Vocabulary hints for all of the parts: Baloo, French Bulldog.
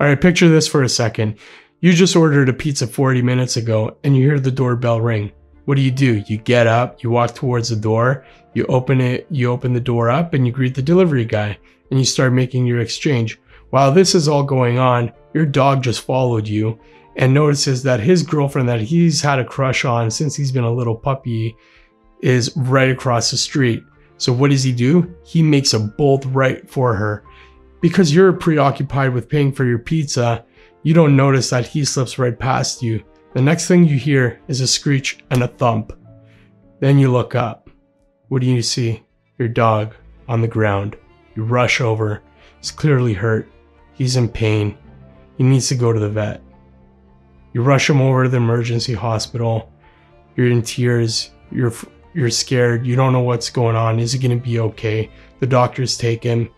All right, picture this for a second. You just ordered a pizza 40 minutes ago and you hear the doorbell ring. What do? You get up, you walk towards the door, you open it, you open the door up and you greet the delivery guy and you start making your exchange. While this is all going on, your dog just followed you and notices that his girlfriend that he's had a crush on since he's been a little puppy is right across the street. So what does he do? He makes a bolt right for her. Because you're preoccupied with paying for your pizza, you don't notice that he slips right past you. The next thing you hear is a screech and a thump. Then you look up. What do you see? Your dog on the ground. You rush over. He's clearly hurt. He's in pain. He needs to go to the vet. You rush him over to the emergency hospital. You're in tears. You're scared. You don't know what's going on. Is he going to be okay? The doctors take him.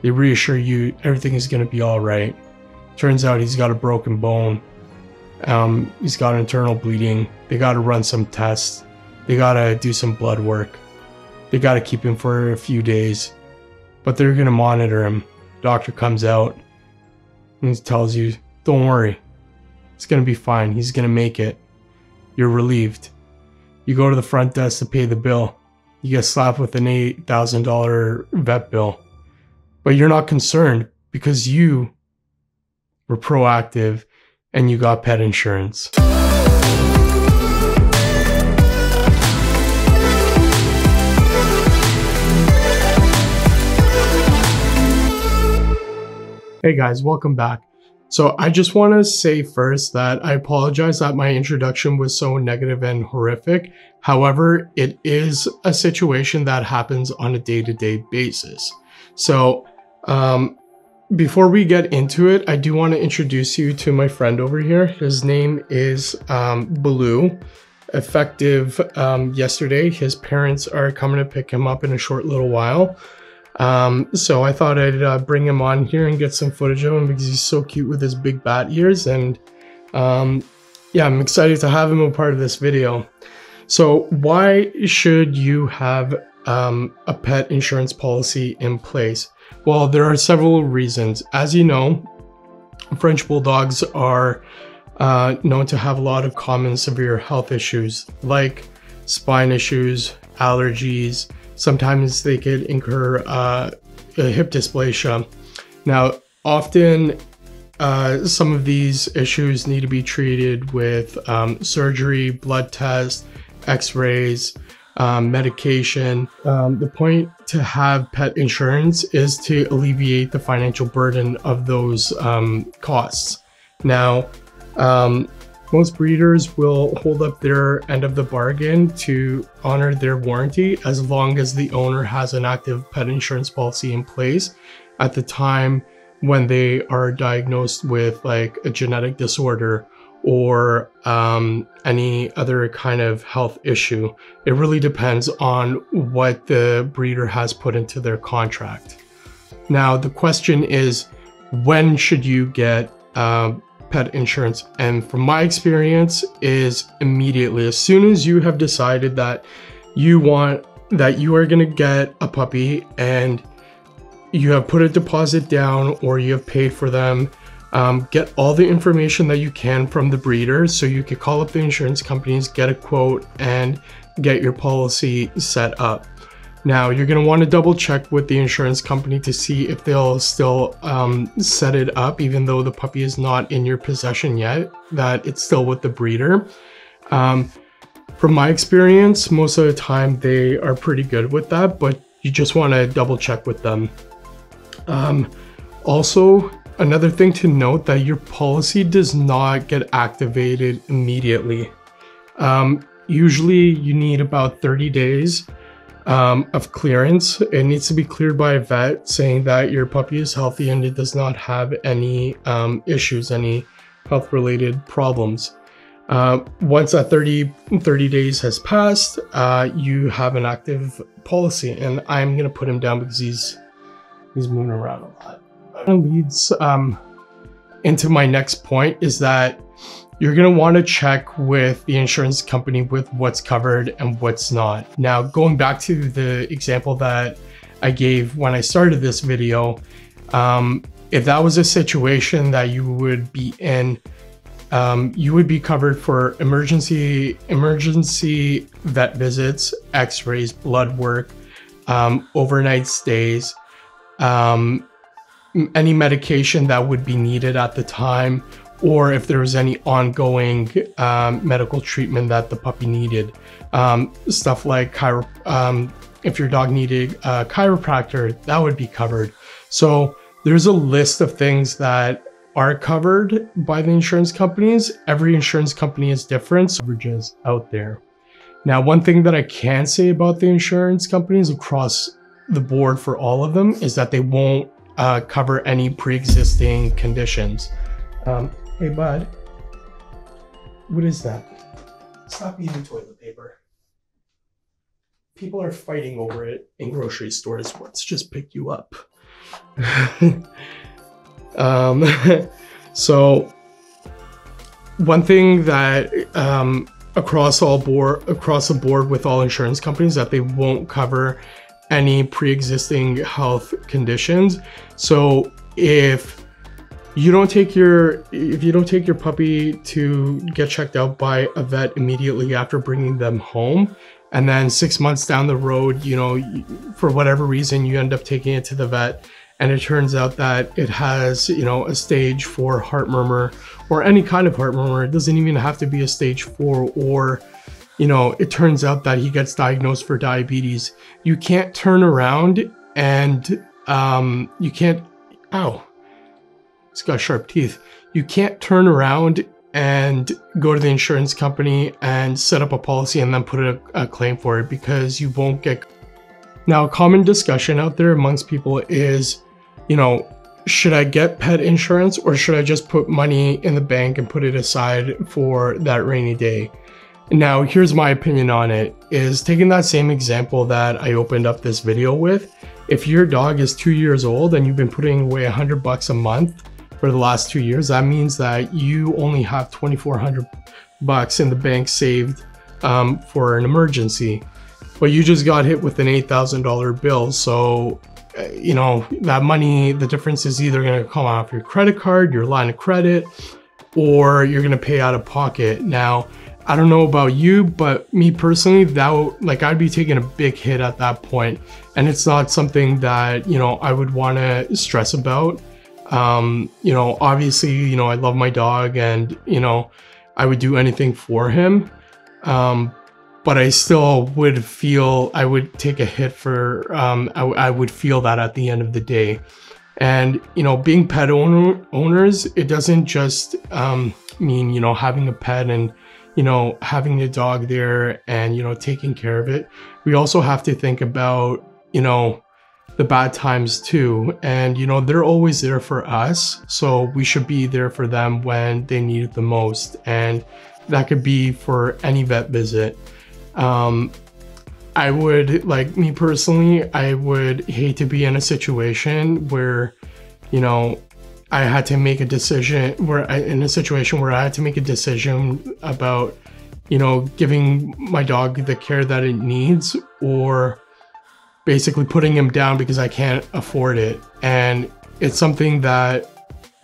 They reassure you everything is going to be all right. Turns out he's got a broken bone. He's got internal bleeding. They got to run some tests. They got to do some blood work. They got to keep him for a few days. But they're going to monitor him. Doctor comes out and he tells you, don't worry. It's going to be fine. He's going to make it. You're relieved. You go to the front desk to pay the bill. You get slapped with an $8,000 vet bill. But you're not concerned because you were proactive and you got pet insurance. Hey guys, welcome back. So I just want to say first that I apologize that my introduction was so negative and horrific. However, it is a situation that happens on a day-to-day basis. So before we get into it, I do want to introduce you to my friend over here. His name is Baloo. Effective yesterday, his parents are coming to pick him up in a short little while. So I thought I'd bring him on here and get some footage of him because he's so cute with his big bat ears. And yeah, I'm excited to have him a part of this video. So why should you have a pet insurance policy in place? Well, there are several reasons. As you know, French Bulldogs are known to have a lot of common severe health issues like spine issues, allergies. Sometimes they could incur a hip dysplasia. Now, often some of these issues need to be treated with surgery, blood tests, x-rays, medication. The point to have pet insurance is to alleviate the financial burden of those costs. Now, most breeders will hold up their end of the bargain to honor their warranty as long as the owner has an active pet insurance policy in place at the time when they are diagnosed with like a genetic disorder or any other kind of health issue. It really depends on what the breeder has put into their contract. Now, the question is, when should you get pet insurance? And from my experience is immediately. As soon as you have decided that you are going to get a puppy and you have put a deposit down or you have paid for them, get all the information that you can from the breeder. So you could call up the insurance companies, get a quote and get your policy set up. Now you're going to want to double check with the insurance company to see if they'll still set it up even though the puppy is not in your possession yet, that it's still with the breeder. From my experience, most of the time they are pretty good with that, but you just want to double check with them. Also, another thing to note that your policy does not get activated immediately. Usually you need about 30 days of clearance. It needs to be cleared by a vet saying that your puppy is healthy and it does not have any issues, any health related problems. Once that 30 days has passed, you have an active policy, and I'm going to put him down because he's moving around a lot. Leads into my next point is that you're going to want to check with the insurance company with what's covered and what's not. Now, going back to the example that I gave when I started this video, if that was a situation that you would be in, you would be covered for emergency vet visits, x-rays, blood work, overnight stays, any medication that would be needed at the time, or if there was any ongoing medical treatment that the puppy needed. Stuff like if your dog needed a chiropractor, that would be covered. So there's a list of things that are covered by the insurance companies. Every insurance company is different, so coverages out there. Now, one thing that I can say about the insurance companies across the board for all of them is that they won't cover any pre-existing conditions. Hey bud, what is that? Stop eating toilet paper. People are fighting over it in grocery stores. Let's just pick you up. So one thing that across the board with all insurance companies, that they won't cover any pre-existing health conditions. So if you don't take your puppy to get checked out by a vet immediately after bringing them home, and then 6 months down the road, you know, for whatever reason, you end up taking it to the vet, and it turns out that it has, you know, a stage 4 heart murmur, or any kind of heart murmur. It doesn't even have to be a stage 4, or, you know, it turns out that he gets diagnosed for diabetes. You can't turn around and you can't, ow, it's got sharp teeth. You can't turn around and go to the insurance company and set up a policy and then put a claim for it, because you won't get. Now, a common discussion out there amongst people is, you know, should I get pet insurance, or should I just put money in the bank and put it aside for that rainy day? Now, here's my opinion on it, is taking that same example that I opened up this video with. If your dog is 2 years old and you've been putting away $100 a month for the last 2 years, that means that you only have $2,400 in the bank saved for an emergency. But you just got hit with an $8,000 bill. So, you know, that money, the difference is either going to come off your credit card, your line of credit, or you're going to pay out of pocket. Now, I don't know about you, but me personally, I'd be taking a big hit at that point. And it's not something that, you know, I would want to stress about. You know, obviously, you know, I love my dog, and, you know, I would do anything for him. But I still would feel, I would take a hit for, I would feel that at the end of the day. And, you know, being pet owners, it doesn't just mean, you know, having a pet and, you know, having the dog there and, you know, taking care of it. We also have to think about, you know, the bad times too. And, you know, they're always there for us. So we should be there for them when they need it the most. And that could be for any vet visit. I would, like me personally, I would hate to be in a situation where, you know, I had to make a decision about, you know, giving my dog the care that it needs, or basically putting him down because I can't afford it. And it's something that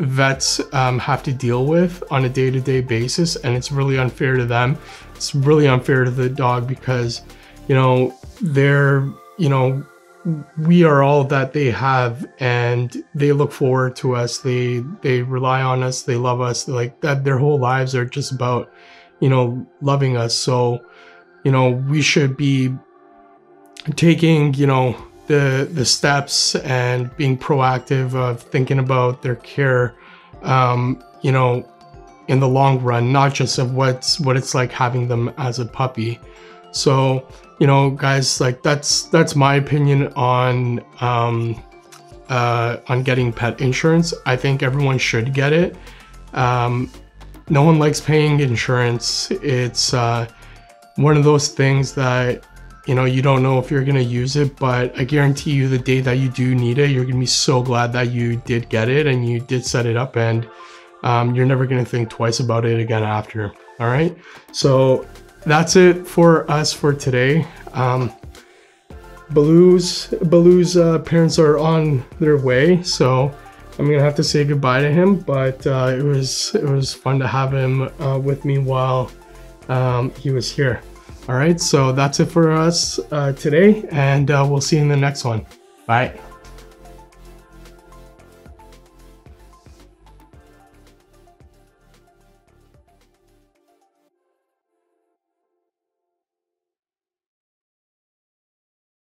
vets have to deal with on a day-to-day basis, and it's really unfair to them. It's really unfair to the dog, because, you know, they're, you know, we are all that they have, and they look forward to us. They rely on us. They love us. Like that, their whole lives are just about, you know, loving us. So, you know, we should be taking, you know, the steps and being proactive of thinking about their care, you know, in the long run, not just of what it's like having them as a puppy. So, you know, guys, like that's my opinion on getting pet insurance. I think everyone should get it. No one likes paying insurance. It's one of those things that, you know, you don't know if you're gonna use it, but I guarantee you the day that you do need it, you're gonna be so glad that you did get it and you did set it up, and you're never gonna think twice about it again after. All right, so that's it for us for today. Baloo's parents are on their way, so I'm gonna have to say goodbye to him, but it was fun to have him with me while he was here. All right, so that's it for us today, and we'll see you in the next one. Bye.